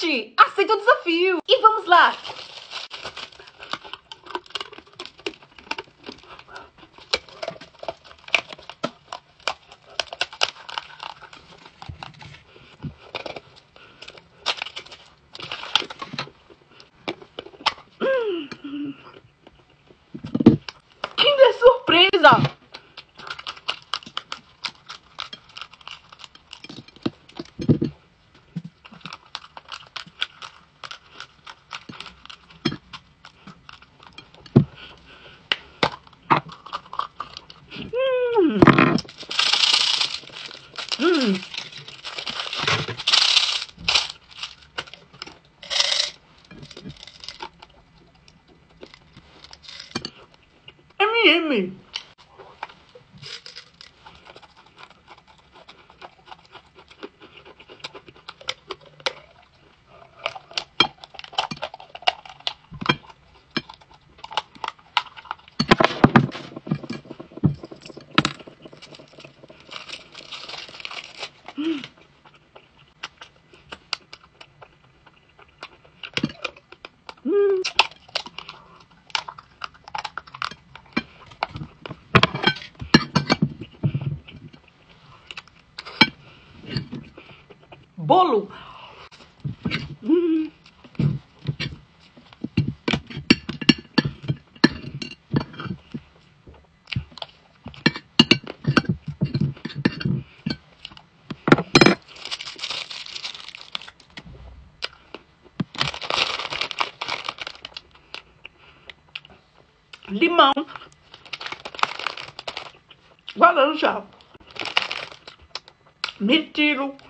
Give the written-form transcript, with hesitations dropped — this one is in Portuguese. Bate! Aceita o desafio! E vamos lá! Kinder Surpresa! M&M. Bolo. Limão. Laranja. Mirtilo.